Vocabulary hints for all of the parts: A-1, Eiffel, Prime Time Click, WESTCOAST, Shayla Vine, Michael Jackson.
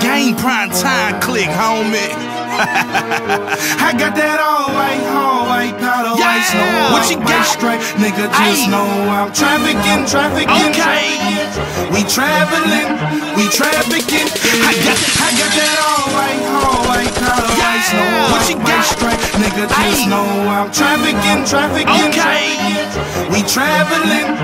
game, prime time click, homie. I got that all white, powder white, snow white, what you got? Straight, nigga, just know I'm trafficking. Okay. We traveling, trafficking. I got that all white, powder white, snow white, what you got? Straight, nigga, just know I'm trafficking. Okay. We traveling,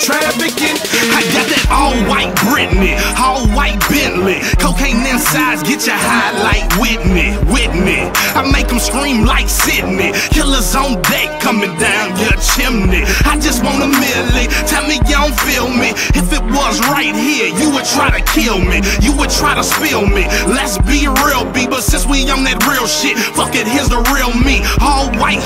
trafficking. I got that all-white Britney, all-white Bentley. Cocaine insides, get your highlight Whitney. I make them scream like Sydney. Killers on deck coming down your chimney. I just want a milli, tell me you don't feel me. If it was right here, you would try to kill me. You would try to spill me. Let's be real, B, but since we on that real shit, fuck it, here's the real me. All-white,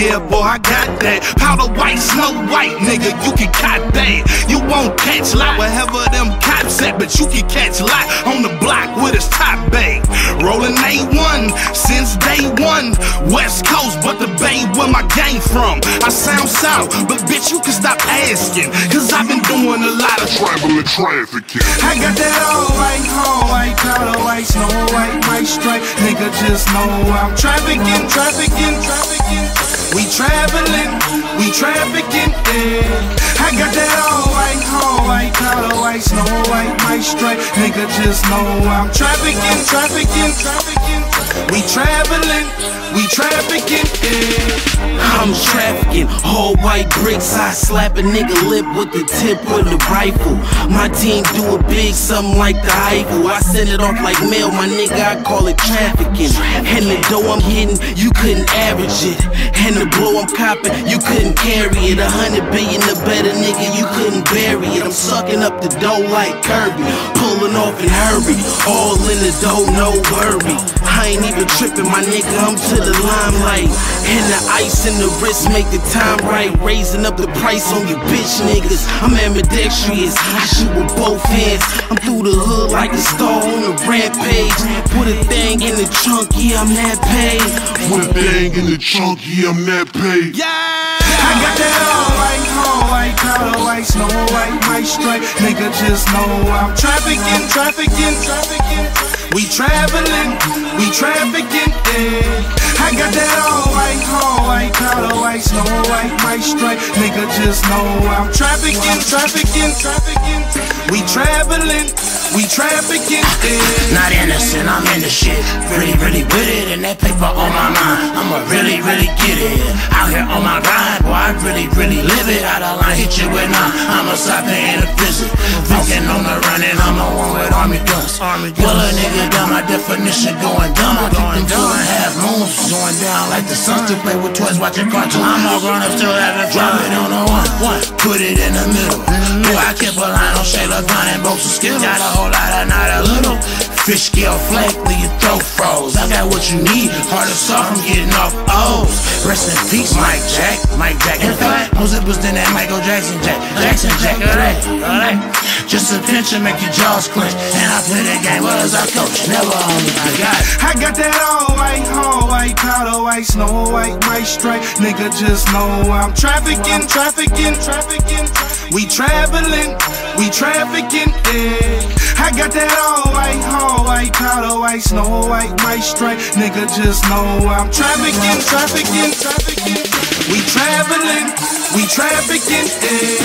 yeah, boy, I got that. Powder white, snow white, nigga, you can cop that. You won't catch light wherever them cops at, but you can catch light on the block with his top bag. Rolling A1 since day one. West Coast, but the Bay where my gang from. I sound south, but bitch, you can stop asking, cause I've been doing a lot of traveling trafficking. I got that all white, powder white, snow white, white stripe. Nigga, just know I'm trafficking. We traveling, trafficking, yeah. I got that all white, powder white, snow white, white stripe. Nigga, just know I'm trafficking. We traveling, trafficking, yeah. I'm trafficking, all white bricks. I slap a nigga lip with the tip of the rifle. My team do it big, something like the Eiffel. I send it off like mail, my nigga, I call it trafficking. And the dough I'm hitting, you couldn't average it. And the blow I'm copping, you couldn't carry it. 100 billion or better, nigga, you couldn't bury it. I'm sucking up the dough like Kirby, pulling off in hurry. All in the dough, no worry. I ain't even tripping, my nigga, I'm to the limelight. And the ice in the wrist make the time right. Raising up the price on you bitch niggas. I'm ambidextrous, I shoot with both hands. I'm through the hood like a star on a rampage. Put a thing in the trunk, yeah, I'm that paid. Put a thing in the trunk, yeah, I'm that paid. Yeah! I got that all white, powder white, snow white, white stripe. Nigga, just know I'm trafficking. We traveling, trafficking, yeah. I got that all white, powder white, snow white stripe. Nigga, just know I'm trafficking. We traveling, trafficking, yeah. Not innocent, I'm in the shit. Really with it, and that paper on my mind. I'ma really get it. Out here on my ride, boy, I really live it. Out of line, hit you with nine. I'm a soccer and a visit. Fucking on the run, and I'm a one with army guns. Well, a nigga down, my definition going dumb. I keep them 2.5 moons going down like the sun. To play with toys, watching cartoons. I'm all grown up, still having drop it on the one. Put it in the middle. Boy, I kept a line on Shayla Vine and both some skills. Not a whole lot, not a little. Fish scale flake, leave your throat froze. I got what you need, hard to soft, I'm getting off O's. Rest in peace, Mike Jack. In fact, more zippers than that Michael Jackson Jack. All right. Just a pinch and make your jaws clench. And I play that game well as I coach, never on me, I got it. I got that all white, powder white, snow white stripe. Nigga, just know I'm trafficking. We traveling, trafficking, yeah. I got that all white, powder white, snow white stripe. Nigga, just know I'm trafficking. We traveling, yeah.